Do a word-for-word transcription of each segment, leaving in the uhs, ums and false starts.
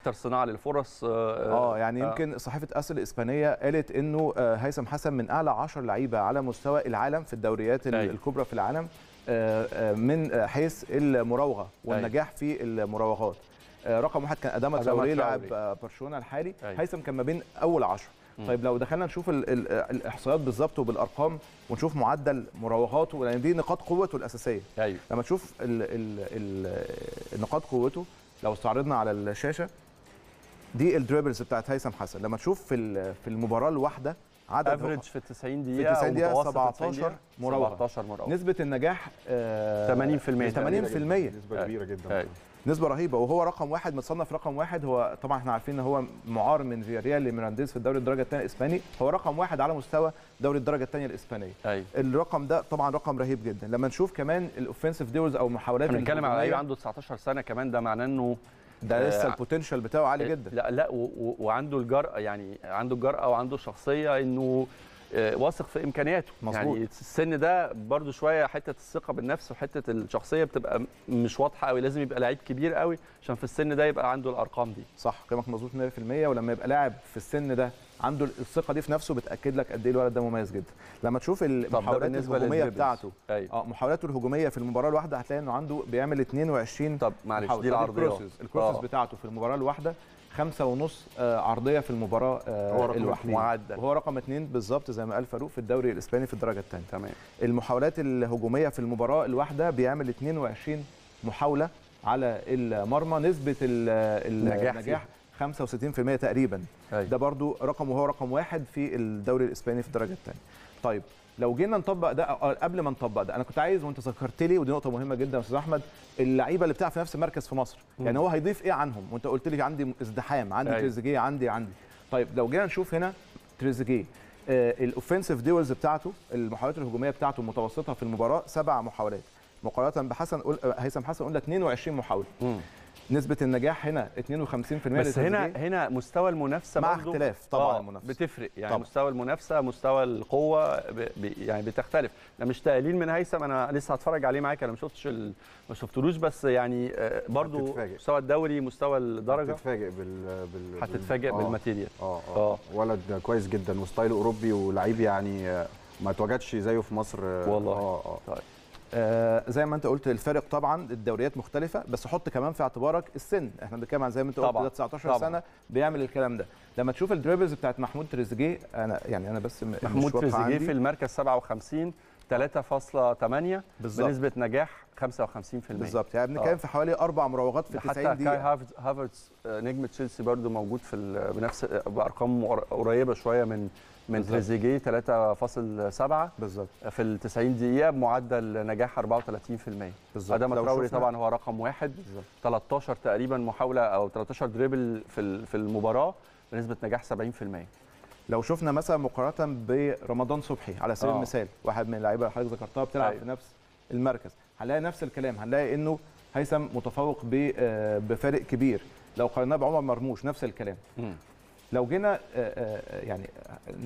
اكتر صناعه للفرص. اه يعني يمكن صحيفه اس الاسبانيه قالت انه هيثم حسن من اعلى عشرة لعيبه على مستوى العالم في الدوريات الكبرى في العالم من حيث المراوغه والنجاح في المراوغات. رقم واحد كان أدامة تراوري لاعب برشلونه الحالي. هيثم كان ما بين اول عشرة. طيب لو دخلنا نشوف ال ال الاحصائيات بالظبط وبالارقام ونشوف معدل مراوغاته، لان دي نقاط قوته الاساسيه. أيوه. لما تشوف ال ال ال نقاط قوته لو استعرضنا على الشاشه دي الدريبلز بتاعت هيثم حسن، لما تشوف في في المباراه الواحده عدد افريج في تسعين دقيقه في تسعين دقيقه سبعتاشر مراوغه، نسبه النجاح آه ثمانين بالمية، ثمانين بالمية نسبه كبيره جدا، نسبه رهيبه، وهو رقم واحد، متصنف رقم واحد. هو طبعا احنا عارفين ان هو معار من فياريال لميرانديز في الدوري الدرجه الثانيه الاسباني، هو رقم واحد على مستوى دوري الدرجه الثانيه الاسبانيه. أي. الرقم ده طبعا رقم رهيب جدا. لما نشوف كمان الاوفنسيف ديولز او محاولات، بنتكلم على لعيب عنده تسعتاشر سنه كمان، ده معناه انه ده لسه آه البوتنشال بتاعه عالي جدا. لا لا وعنده الجرأه، يعني عنده الجرأه وعنده الشخصيه انه واثق في امكانياته. مظبوط. يعني السن ده برده شويه حته الثقه بالنفس وحته الشخصيه بتبقى مش واضحه قوي، لازم يبقى لعيب كبير قوي عشان في السن ده يبقى عنده الارقام دي. صح، كلامك مظبوط مية بالمية. ولما يبقى لاعب في السن ده عنده الثقه دي في نفسه بتاكد لك قد ايه الولد ده مميز جدا. لما تشوف المحاولات الهجوميه بتاعته، اه محاولاته الهجوميه في المباراه الواحده هتلاقي انه عنده بيعمل اتنين وعشرين. طب معلش دي العرضيات، الكروسز بتاعته في المباراه الواحده خمسة ونص عرضيه في المباراه الواحده، وهو رقم اتنين بالظبط زي ما قال فاروق في الدوري الاسباني في الدرجه الثانيه. تمام. المحاولات الهجوميه في المباراه الواحده بيعمل اتنين وعشرين محاوله على المرمى، نسبه النجاح خمسة وستين بالمية تقريبا. أي. ده برضو رقم، وهو رقم واحد في الدوري الاسباني في الدرجه الثانيه. طيب لو جينا نطبق ده، قبل ما نطبق ده انا كنت عايز، وانت ذكرت لي ودي نقطه مهمه جدا يا استاذ احمد، اللعيبه اللي بتلعب في نفس المركز في مصر، يعني هو هيضيف ايه عنهم؟ وانت قلت لي عندي ازدحام، عندي تريزيجيه، عندي عندي طيب لو جينا نشوف هنا تريزيجيه، آه الاوفنسيف ديولز بتاعته، المحاولات الهجوميه بتاعته متوسطها في المباراه سبع محاولات، مقارنه بحسن هيثم حسن قلنا اتنين وعشرين محاوله. م. نسبة النجاح هنا اتنين وخمسين بالمية. بس هنا هنا مستوى المنافسة مع اختلاف طبعا، المنافسة بتفرق يعني طبعًا. مستوى المنافسة، مستوى القوة يعني بتختلف. انا مش تقليل من هيثم، انا لسه هتفرج عليه معاك، انا ما شفتش ال... ما شفتلوش، بس يعني برضو مستوى الدوري، مستوى الدرجة، هتتفاجئ بال, بال... هتتفاجئ بالماتيريال. اه اه ولد كويس جدا وستايل اوروبي ولعيب يعني ما اتوجدش زيه في مصر والله. اه اه طيب. آه زي ما انت قلت الفرق طبعا الدوريات مختلفه، بس حط كمان في اعتبارك السن، احنا بنتكلم عن زي ما انت قلت ده تسعتاشر طبعًا. سنه بيعمل الكلام ده. لما تشوف الدريبلز بتاعت محمود تريزيجيه، انا يعني انا بس محمود تريزيجيه في المركز سبعة وخمسين، تلاتة فاصلة تمانية بنسبه نجاح خمسة وخمسين بالمية بالظبط، يعني بنتكلم في حوالي اربع مراوغات في تسعين دقيقه. حتى كاي هافرتز نجم تشيلسي برده موجود في بنفس بارقام قريبه شويه من من تريزيجيه، تلاتة فاصلة سبعة بالظبط في ال تسعين دقيقة، بمعدل نجاح اربعة وتلاتين بالمية بالظبط. أداما تراوري طبعا هو رقم واحد، بالزبط. تلتاشر تقريبا محاولة أو تلتاشر دريبل في في المباراة بنسبة نجاح سبعين بالمية. لو شفنا مثلا مقارنة برمضان صبحي على سبيل آه. المثال، واحد من اللعيبة اللي حضرتك ذكرتها بتلعب أيوه. في نفس المركز، هنلاقي نفس الكلام، هنلاقي إنه هيثم متفوق بفارق كبير. لو قارناه بعمر مرموش نفس الكلام. م. لو جينا يعني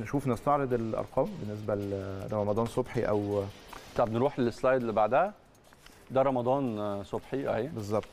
نشوف نستعرض الارقام بالنسبه لرمضان صبحي او طب نروح للسلايد اللي بعدها، ده رمضان صبحي اهي بالظبط،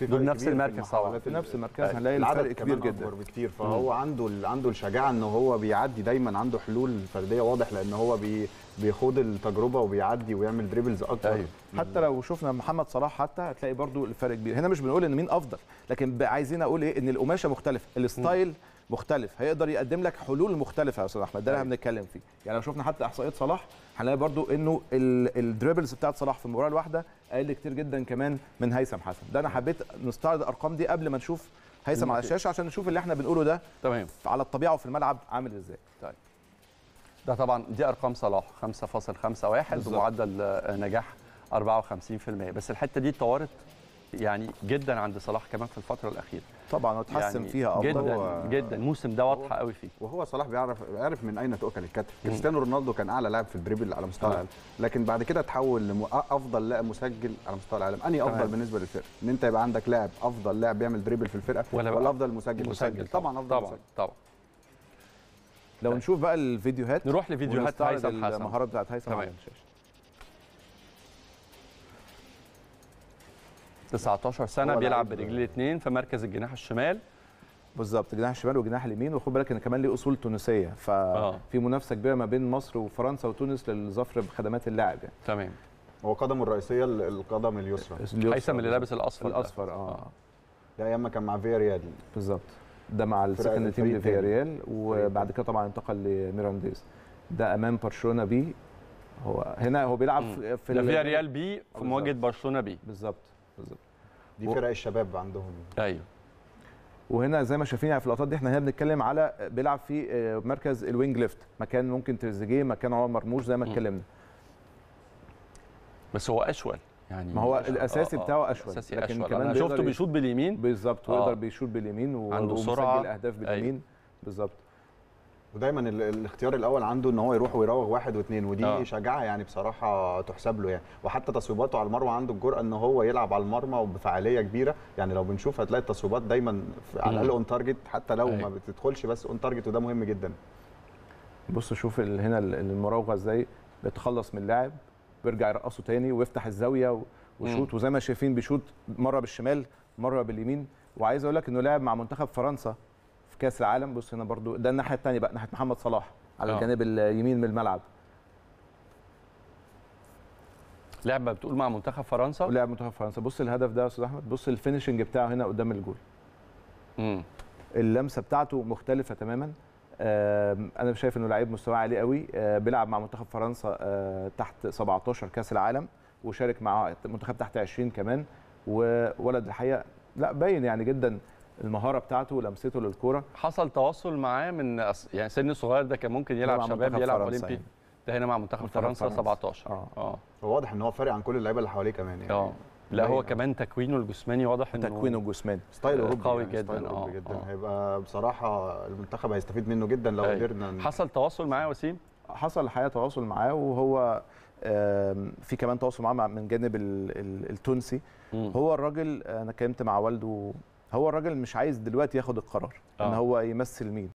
دول نفس المركز طبعا، في نفس المركز هنلاقي الفرق كبير جدا بكتير. فهو عنده عنده الشجاعه ان هو بيعدي دايما، عنده حلول فرديه، واضح لان هو بي بيخوض التجربه وبيعدي ويعمل دريبلز اكتر. أيوه. حتى لو شفنا محمد صلاح حتى هتلاقي برضو الفرق كبير. هنا مش بنقول ان مين افضل، لكن عايزين اقول ايه، ان القماشه مختلفه، الستايل مختلف، هيقدر يقدم لك حلول مختلفه يا استاذ احمد، ده اللي بنتكلم فيه. يعني لو شفنا حتى احصائيات صلاح هنلاقي برضو انه الدريبلز بتاعت صلاح في المباراه الواحده اقل كتير جدا كمان من هيثم حسن. ده انا حبيت نستعرض الارقام دي قبل ما نشوف هيثم على الشاشه عشان نشوف اللي احنا بنقوله ده تمام على الطبيعه وفي الملعب عامل ازاي. طيب ده طبعا دي ارقام صلاح خمسة فاصلة خمسة واحد بمعدل نجاح اربعة وخمسين بالمية، بس الحته دي اتطورت يعني جدا عند صلاح كمان في الفتره الاخيره طبعا، وتحسن يعني فيها افضل جدا و... جدا الموسم ده واضحه قوي فيه. وهو صلاح بيعرف بيعرف من اين تؤكل الكتف. كريستيانو رونالدو كان اعلى لاعب في الدريبل على مستوى العالم، لكن بعد كده تحول لافضل لاعب مسجل على مستوى العالم. انهي افضل بالنسبه للفرقه؟ ان انت يبقى عندك لاعب افضل لاعب بيعمل دريبل في الفرقه ولا, ولا افضل مسجل؟ مسجل طبعا، افضل طبعا مسجل. طبعا لو طيب. نشوف بقى الفيديوهات، نروح لفيديوهات هيثم حسن، المهارات بتاعت هيثم على الشاشه. تسعتاشر سنه، بيلعب برجليه الاثنين في مركز الجناح الشمال بالظبط، جناح الشمال وجناح اليمين. وخد بالك ان كمان ليه اصول تونسيه، ففي منافسه كبيره ما بين مصر وفرنسا وتونس للظفر بخدمات اللاعب يعني. تمام. هو قدمه الرئيسيه القدم اليسرى، هيثم اللي لابس الاصفر الاصفر ده. اه ده ايام ما كان مع فياريال بالظبط، ده مع السكند تيم لفياريال، وبعد كده طبعا انتقل لميرانديز. ده امام برشلونه بي، هو هنا هو بيلعب مم. في فياريال بي في مواجهه برشلونه بي بالظبط بالظبط. دي فرق و... الشباب عندهم. ايوه. وهنا زي ما شايفين في اللقطات دي احنا هنا بنتكلم على بيلعب في مركز الوينج ليفت، مكان ممكن تريزيجيه، مكان عمر مرموش زي ما اتكلمنا. بس هو اشول يعني، ما هو الاساسي آه بتاعه اشول، الأساسي لكن أشول. كمان شفته بيشوط باليمين بالظبط، ويقدر بيشوط باليمين وبيسجل اهداف باليمين بالظبط. ودايما الاختيار الاول عنده ان هو يروح ويراوغ واحد واثنين، ودي آه. شجاعه يعني بصراحه تحسب له يعني. وحتى تصويباته على المرمى عنده الجرأه ان هو يلعب على المرمى وبفعاليه كبيره يعني. لو بنشوف هتلاقي التصويبات دايما على الاقل اون تارجت، حتى لو أيه. ما بتدخلش بس اون تارجت، وده مهم جدا. بص شوف هنا المراوغه ازاي، بيتخلص من اللاعب بيرجع يرقصه تاني ويفتح الزاويه ويشوط، وزي ما شايفين بيشوط مره بالشمال مره باليمين. وعايز اقول لك انه لعب مع منتخب فرنسا في كاس العالم. بص هنا برضو ده الناحيه الثانيه بقى، ناحيه محمد صلاح على الجانب اليمين من الملعب. لعب بتقول مع منتخب فرنسا، ولعب منتخب فرنسا. بص الهدف ده يا استاذ احمد، بص الفينشنج بتاعه هنا قدام الجول. امم اللمسه بتاعته مختلفه تماما. انا شايف انه لعيب مستواه عالي قوي، بيلعب مع منتخب فرنسا تحت سبعتاشر كاس العالم، وشارك مع منتخب تحت عشرين كمان. وولد الحقيقه لا باين يعني جدا المهاره بتاعته ولمسته للكوره. حصل تواصل معاه من يعني سن صغير، ده كان ممكن يلعب شباب يلعب اولمبي، ده هنا مع منتخب فرنسا سبعتاشر. اه اه واضح ان هو فارق عن كل اللعيبه اللي حواليه كمان يعني. اه لا هو كمان تكوينه الجسماني واضح انه تكوينه الجسماني ستايل اوروبي قوي يعني جدا. اه جدا هيبقى بصراحه المنتخب هيستفيد منه جدا لو قدرنا. حصل تواصل معاه وسيم؟ حصل الحقيقه تواصل معاه، وهو في كمان تواصل معاه من جانب التونسي. هو الراجل انا اتكلمت مع والده، هو الراجل مش عايز دلوقتي ياخد القرار ان هو يمثل مين،